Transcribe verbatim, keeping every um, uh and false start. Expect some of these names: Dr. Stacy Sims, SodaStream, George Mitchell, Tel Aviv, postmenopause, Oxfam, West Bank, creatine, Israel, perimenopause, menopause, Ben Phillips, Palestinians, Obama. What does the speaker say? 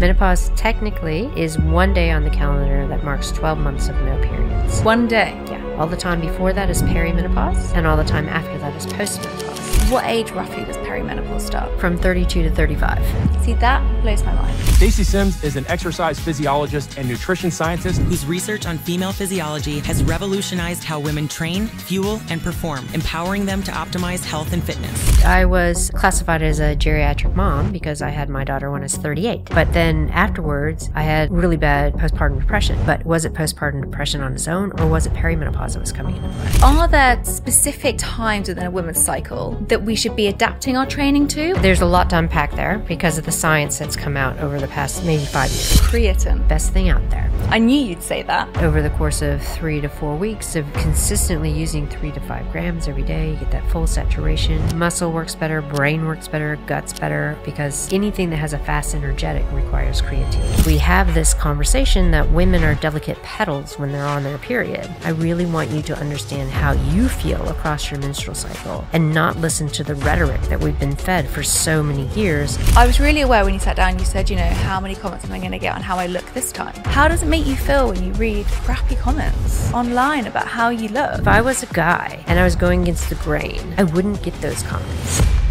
Menopause technically is one day on the calendar that marks twelve months of no periods. One day? Yeah. All the time before that is perimenopause, and all the time after that is postmenopause. What age roughly does perimenopause start? From thirty-two to thirty-five. See, that blows my mind. Stacy Sims is an exercise physiologist and nutrition scientist whose research on female physiology has revolutionized how women train, fuel, and perform, empowering them to optimize health and fitness. I was classified as a geriatric mom because I had my daughter when I was thirty-eight, but then And afterwards, I had really bad postpartum depression. But was it postpartum depression on its own, or was it perimenopause that was coming into play? Are there specific times within a woman's cycle that we should be adapting our training to? There's a lot to unpack there because of the science that's come out over the past maybe five years. Creatine. Best thing out there. I knew you'd say that. Over the course of three to four weeks of consistently using three to five grams every day, you get that full saturation. Muscle works better, brain works better, gut's better, because anything that has a fast energetic requires creatine. We have this conversation that women are delicate petals when they're on their period. I really want you to understand how you feel across your menstrual cycle and not listen to the rhetoric that we've been fed for so many years. I was really aware when you sat down, you said, you know, how many comments am I going to get on how I look this time? How does it make you feel when you read crappy comments online about how you look? If I was a guy and I was going against the grain, I wouldn't get those comments.